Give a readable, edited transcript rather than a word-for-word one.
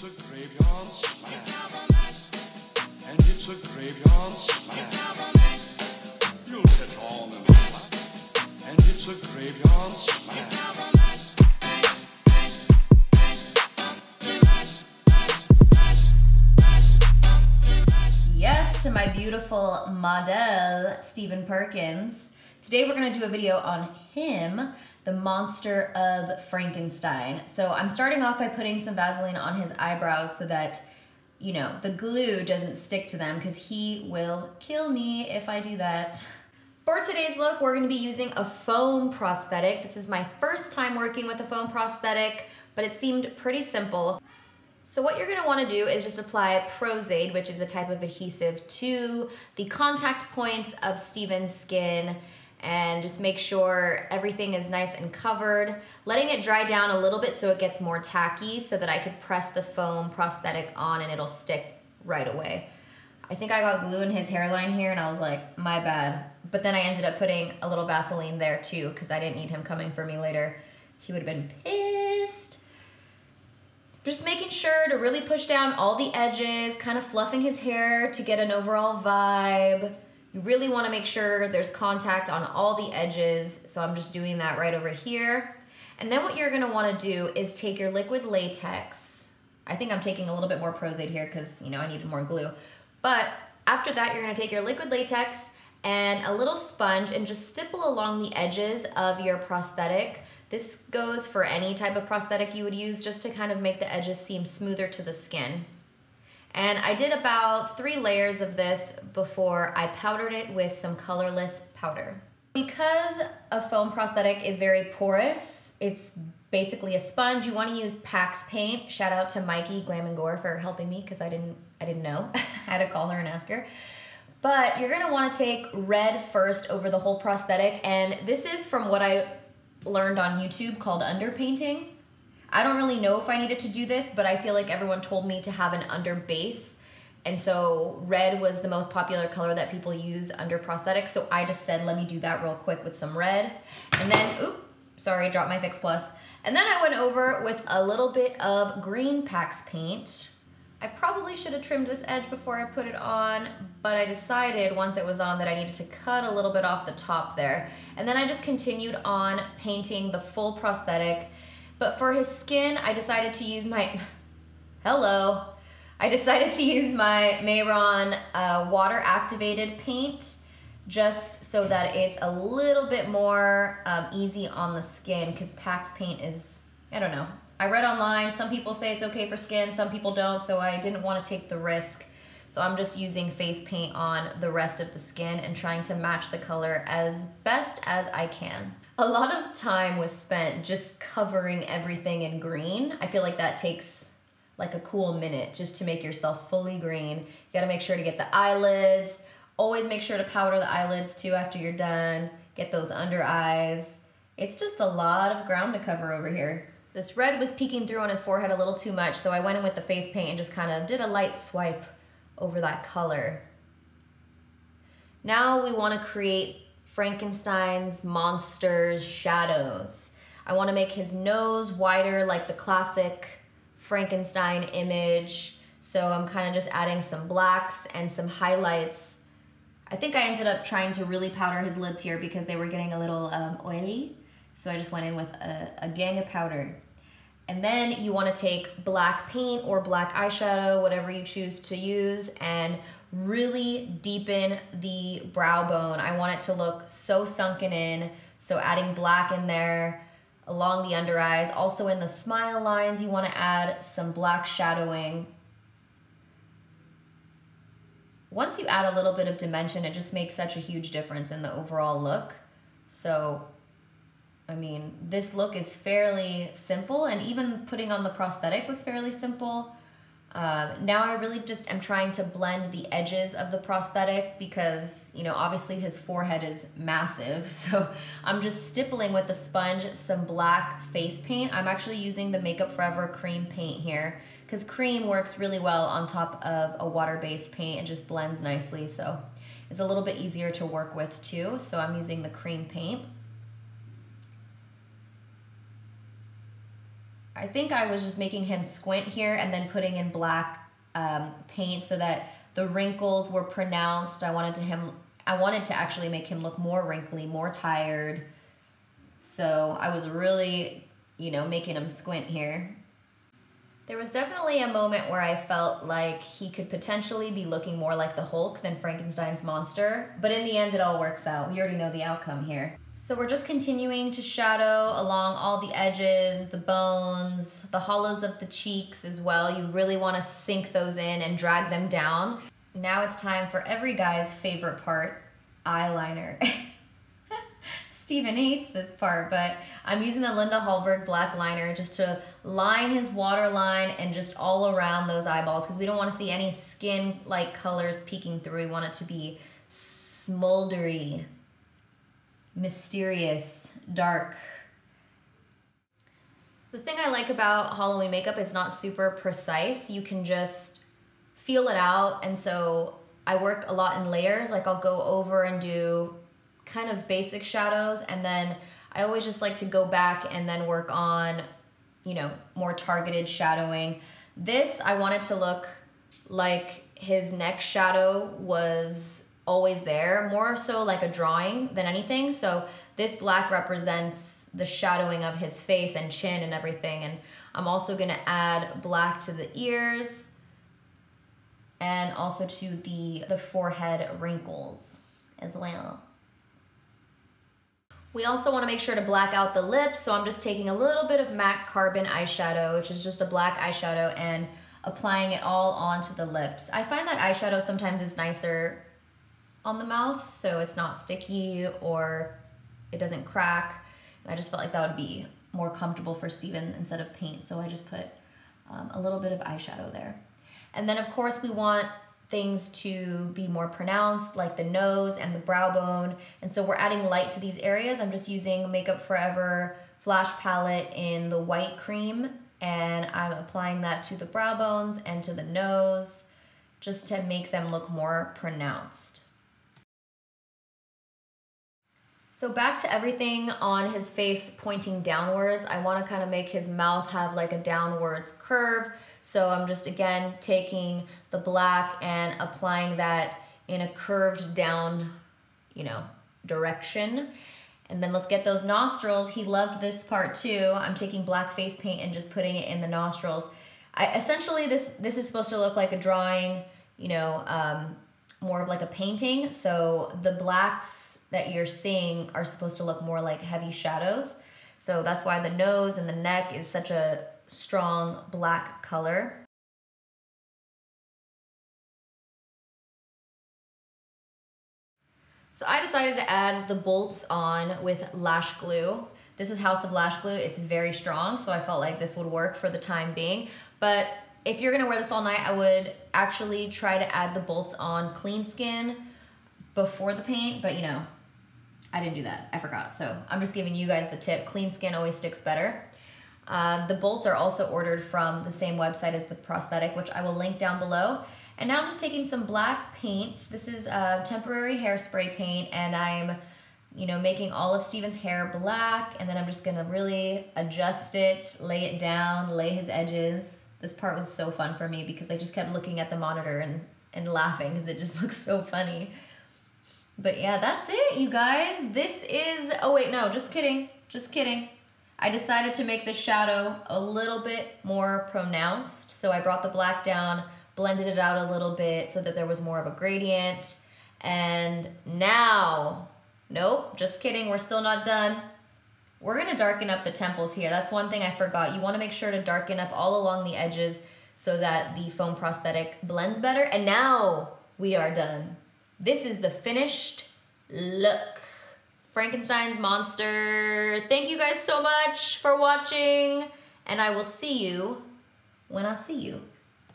it's a graveyard smash. It's double mash. And it's a graveyard smash. It's double mash. You'll catch on and mash. And it's a graveyard smash. It's double mash. Yes, to my beautiful model, Steven Perkins. Today we're gonna do a video on him, the monster of Frankenstein. So I'm starting off by putting some Vaseline on his eyebrows so that, you know, the glue doesn't stick to them because he will kill me if I do that. For today's look, we're gonna be using a foam prosthetic. This is my first time working with a foam prosthetic, but it seemed pretty simple. So what you're gonna wanna do is just apply Pros-Aide, which is a type of adhesive, to the contact points of Steven's skin and just make sure everything is nice and covered, letting it dry down a little bit so it gets more tacky so that I could press the foam prosthetic on and it'll stick right away. I think I got glue in his hairline here and I was like, my bad. But then I ended up putting a little Vaseline there too because I didn't need him coming for me later. He would've been pissed. Just making sure to really push down all the edges, kind of fluffing his hair to get an overall vibe. You really want to make sure there's contact on all the edges, so I'm just doing that right over here. And then what you're going to want to do is take your liquid latex. I think I'm taking a little bit more Pros-Aide here because, you know, I needed more glue. But after that, you're going to take your liquid latex and a little sponge and just stipple along the edges of your prosthetic. This goes for any type of prosthetic you would use just to kind of make the edges seem smoother to the skin. And I did about 3 layers of this before I powdered it with some colorless powder. Because a foam prosthetic is very porous, it's basically a sponge. You want to use Pax Paint. Shout out to Mikey Glam and Gore for helping me because I didn't know. I had to call her and ask her. But you're going to want to take red first over the whole prosthetic, and this is from what I learned on YouTube called underpainting. I don't really know if I needed to do this, but I feel like everyone told me to have an under base. And so red was the most popular color that people use under prosthetics. So I just said, let me do that real quick with some red. And then, oops, sorry, dropped my Fix Plus. And then I went over with a little bit of green Pax Paint. I probably should have trimmed this edge before I put it on, but I decided once it was on that I needed to cut a little bit off the top there. And then I just continued on painting the full prosthetic. But for his skin, I decided to use my, I decided to use my Mehron water activated paint just so that it's a little bit more easy on the skin because Pax Paint is, I don't know. I read online, some people say it's okay for skin, some people don't, so I didn't want to take the risk. So I'm just using face paint on the rest of the skin and trying to match the color as best as I can. A lot of time was spent just covering everything in green. I feel like that takes like a cool minute just to make yourself fully green. You gotta make sure to get the eyelids. Always make sure to powder the eyelids too after you're done. Get those under eyes. It's just a lot of ground to cover over here. This red was peeking through on his forehead a little too much, so I went in with the face paint and just kind of did a light swipe over that color. Now we want to create Frankenstein's monster's shadows. I want to make his nose wider like the classic Frankenstein image, so I'm kind of just adding some blacks and some highlights. I think I ended up trying to really powder his lids here because they were getting a little oily. So I just went in with a gang of powder. And then you wanna take black paint or black eyeshadow, whatever you choose to use, and really deepen the brow bone. I want it to look so sunken in, so adding black in there, along the under eyes. Also in the smile lines, you wanna add some black shadowing. Once you add a little bit of dimension, it just makes such a huge difference in the overall look. So, I mean, this look is fairly simple, and even putting on the prosthetic was fairly simple. Now I really just am trying to blend the edges of the prosthetic because, you know, obviously his forehead is massive. So I'm just stippling with the sponge some black face paint. I'm actually using the Makeup Forever cream paint here because cream works really well on top of a water-based paint and just blends nicely. So it's a little bit easier to work with too. So I'm using the cream paint. I think I was just making him squint here and then putting in black paint so that the wrinkles were pronounced. I wanted to actually make him look more wrinkly, more tired. So I was really, you know, making him squint here. There was definitely a moment where I felt like he could potentially be looking more like the Hulk than Frankenstein's monster, but in the end it all works out. We already know the outcome here. So we're just continuing to shadow along all the edges, the bones, the hollows of the cheeks as well. You really want to sink those in and drag them down. Now it's time for every guy's favorite part, eyeliner. Steven hates this part, but I'm using the Linda Hallberg black liner just to line his waterline and just all around those eyeballs because we don't want to see any skin-like colors peeking through. We want it to be smoldery, mysterious, dark. The thing I like about Halloween makeup is not super precise. You can just feel it out, and so I work a lot in layers. Like I'll go over and do kind of basic shadows, and then I always just like to go back and then work on, you know, more targeted shadowing. This, I wanted to look like his neck shadow was always there, more so like a drawing than anything. So this black represents the shadowing of his face and chin and everything. And I'm also gonna add black to the ears and also to the forehead wrinkles as well. We also want to make sure to black out the lips, so I'm just taking a little bit of MAC Carbon eyeshadow, which is just a black eyeshadow, and applying it all onto the lips. I find that eyeshadow sometimes is nicer on the mouth, so it's not sticky or it doesn't crack. And I just felt like that would be more comfortable for Steven instead of paint, so I just put a little bit of eyeshadow there. And then of course we want things to be more pronounced, like the nose and the brow bone. And so we're adding light to these areas. I'm just using Makeup Forever Flash Palette in the white cream, and I'm applying that to the brow bones and to the nose just to make them look more pronounced. So back to everything on his face pointing downwards. I want to kind of make his mouth have like a downwards curve. So I'm just, again, taking the black and applying that in a curved down, you know, direction. And then let's get those nostrils. He loved this part too. I'm taking black face paint and just putting it in the nostrils. Essentially, this is supposed to look like a drawing, you know, more of like a painting. So the blacks that you're seeing are supposed to look more like heavy shadows. So that's why the nose and the neck is such a strong black color. So I decided to add the bolts on with lash glue. This is House of Lash Glue. It's very strong, so I felt like this would work for the time being. But if you're gonna wear this all night, I would actually try to add the bolts on clean skin before the paint, but you know, I didn't do that, I forgot. So I'm just giving you guys the tip. Clean skin always sticks better. The bolts are also ordered from the same website as the prosthetic, which I will link down below. And now I'm just taking some black paint. This is temporary hairspray paint, and I'm, you know, making all of Steven's hair black, and then I'm just gonna really adjust it, lay it down, lay his edges. This part was so fun for me because I just kept looking at the monitor and laughing because it just looks so funny. But yeah, that's it, you guys. This is, oh wait, no, just kidding, just kidding. I decided to make the shadow a little bit more pronounced. So I brought the black down, blended it out a little bit so that there was more of a gradient. And now, nope, just kidding, we're still not done. We're gonna darken up the temples here. That's one thing I forgot. You wanna make sure to darken up all along the edges so that the foam prosthetic blends better. And now we are done. This is the finished look. Frankenstein's monster. Thank you guys so much for watching, and I will see you when I see you.